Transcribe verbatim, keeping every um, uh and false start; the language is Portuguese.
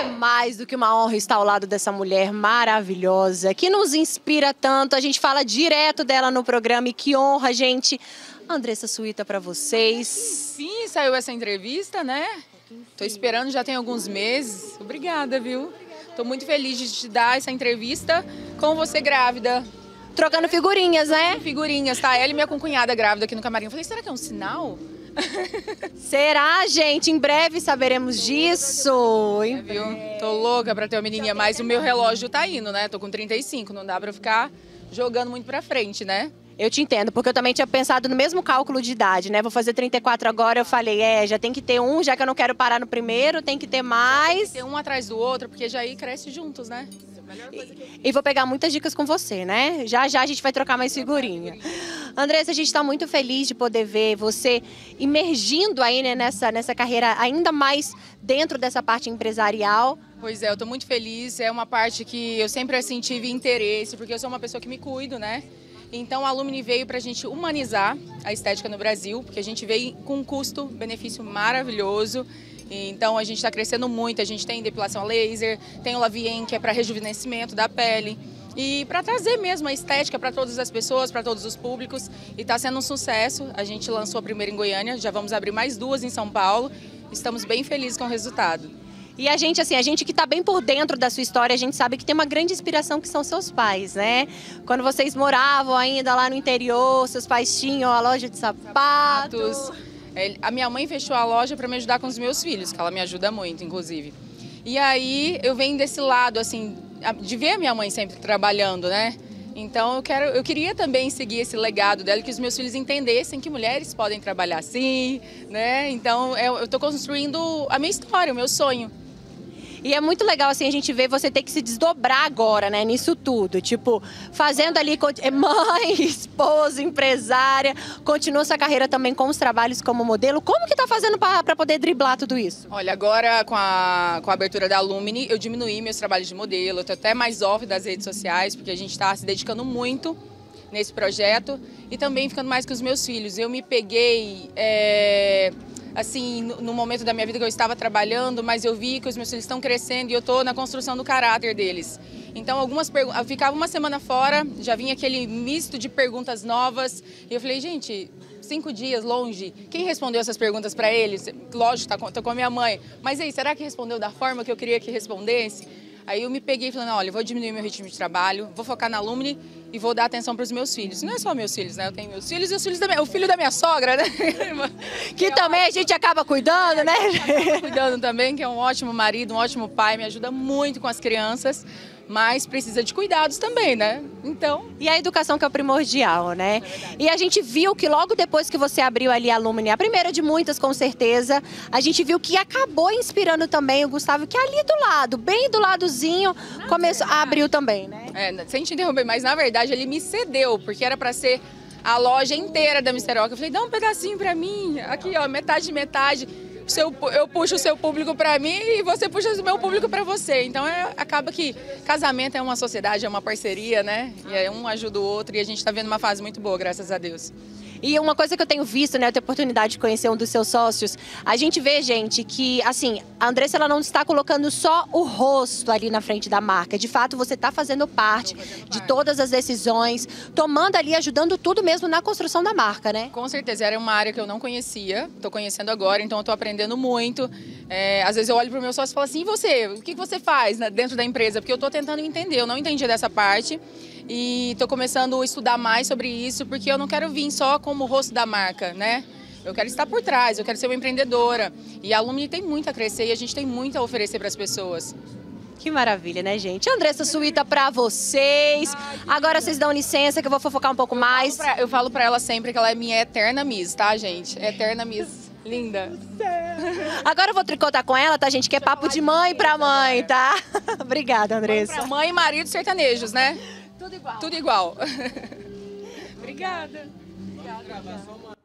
É mais do que uma honra estar ao lado dessa mulher maravilhosa, que nos inspira tanto, a gente fala direto dela no programa e que honra, gente. Andressa Suíta para vocês. Sim, saiu essa entrevista, né? Tô esperando, já tem alguns meses. Obrigada, viu? Tô muito feliz de te dar essa entrevista com você grávida. Trocando figurinhas, né? Figurinhas, tá? Ela e minha concunhada grávida aqui no camarim. Eu falei, será que é um sinal? Será, gente? Em breve saberemos disso. É, viu? Tô louca pra ter uma menininha, mas o meu relógio tá indo, né? Tô com trinta e cinco, não dá pra ficar jogando muito pra frente, né? Eu te entendo, porque eu também tinha pensado no mesmo cálculo de idade, né? Vou fazer trinta e quatro agora, eu falei, é, já tem que ter um, já que eu não quero parar no primeiro, tem que ter mais. Tem que ter um atrás do outro, porque já aí cresce juntos, né? E, e vou pegar muitas dicas com você, né? Já, já a gente vai trocar mais figurinha. Andressa, a gente está muito feliz de poder ver você imergindo aí, né, nessa, nessa carreira ainda mais dentro dessa parte empresarial. Pois é, eu tô muito feliz. É uma parte que eu sempre, assim, tive interesse, porque eu sou uma pessoa que me cuido, né? Então, a Lumini veio para a gente humanizar a estética no Brasil, porque a gente veio com um custo-benefício maravilhoso. Então, a gente está crescendo muito, a gente tem depilação a laser, tem o Lavien, que é para rejuvenescimento da pele. E para trazer mesmo a estética para todas as pessoas, para todos os públicos. E está sendo um sucesso. A gente lançou a primeira em Goiânia, já vamos abrir mais duas em São Paulo. Estamos bem felizes com o resultado. E a gente, assim, a gente que está bem por dentro da sua história, a gente sabe que tem uma grande inspiração que são seus pais, né? Quando vocês moravam ainda lá no interior, seus pais tinham a loja de sapatos. sapatos. A minha mãe fechou a loja para me ajudar com os meus filhos, que ela me ajuda muito, inclusive. E aí eu venho desse lado, assim, de ver a minha mãe sempre trabalhando, né? Então eu, quero, eu queria também seguir esse legado dela, que os meus filhos entendessem que mulheres podem trabalhar assim, né? Então eu estou construindo a minha história, o meu sonho. E é muito legal, assim, a gente ver você ter que se desdobrar agora, né, nisso tudo. Tipo, fazendo ali, mãe, esposa, empresária, continua sua carreira também com os trabalhos como modelo. Como que tá fazendo para poder driblar tudo isso? Olha, agora com a, com a abertura da Lumini, eu diminuí meus trabalhos de modelo. Eu tô até mais off das redes sociais, porque a gente tá se dedicando muito nesse projeto. E também ficando mais com os meus filhos. Eu me peguei... É... assim, no momento da minha vida que eu estava trabalhando, mas eu vi que os meus filhos estão crescendo e eu estou na construção do caráter deles. Então, algumas perguntas... Eu ficava uma semana fora, já vinha aquele misto de perguntas novas. E eu falei, gente, cinco dias longe, quem respondeu essas perguntas para eles? Lógico, estou com a minha mãe. Mas aí, será que respondeu da forma que eu queria que respondesse? Aí eu me peguei falando, olha, eu vou diminuir meu ritmo de trabalho, vou focar na Lumini e vou dar atenção para os meus filhos. Não é só meus filhos, né? Eu tenho meus filhos e os filhos da minha... o filho da minha sogra, né? Que é também ótimo. A gente acaba cuidando, é, né? Acaba cuidando também, que é um ótimo marido, um ótimo pai, me ajuda muito com as crianças, mas precisa de cuidados também, né? Então... E a educação que é o primordial, né? É e a gente viu que logo depois que você abriu ali a Lumini, a primeira de muitas, com certeza, a gente viu que acabou inspirando também o Gustavo, que ali do lado, bem do ladozinho, começou, abriu também, né? É, sem te interromper, mas na verdade ele me cedeu, porque era para ser a loja inteira da Mister-Oca. Eu falei, dá um pedacinho para mim, aqui ó, metade, metade. Seu, eu puxo o seu público para mim e você puxa o meu público para você. Então é, acaba que casamento é uma sociedade, é uma parceria, né? E aí um ajuda o outro e a gente está vendo uma fase muito boa, graças a Deus. E uma coisa que eu tenho visto, né, eu tenho a oportunidade de conhecer um dos seus sócios, a gente vê, gente, que, assim, a Andressa, ela não está colocando só o rosto ali na frente da marca. De fato, você está fazendo parte de todas as decisões, tomando ali, ajudando tudo mesmo na construção da marca, né? Com certeza, era uma área que eu não conhecia, estou conhecendo agora, então eu estou aprendendo muito. É, às vezes eu olho para o meu sócio e falo assim, e você? O que você faz dentro da empresa? Porque eu estou tentando entender, eu não entendi dessa parte. E estou começando a estudar mais sobre isso, porque eu não quero vir só como o rosto da marca, né? Eu quero estar por trás, eu quero ser uma empreendedora. E a Lumini tem muito a crescer e a gente tem muito a oferecer para as pessoas. Que maravilha, né, gente? Andressa Suíta para vocês. Agora vocês dão licença que eu vou fofocar um pouco mais. Eu falo para ela sempre que ela é minha eterna Miss, tá, gente? Eterna Miss. Linda. Agora eu vou tricotar com ela, tá, gente? Que é papo de mãe para mãe, tá? Obrigada, Andressa. Mãe para mãe e marido sertanejos, né? Tudo igual. Tudo igual. Obrigada. Obrigada.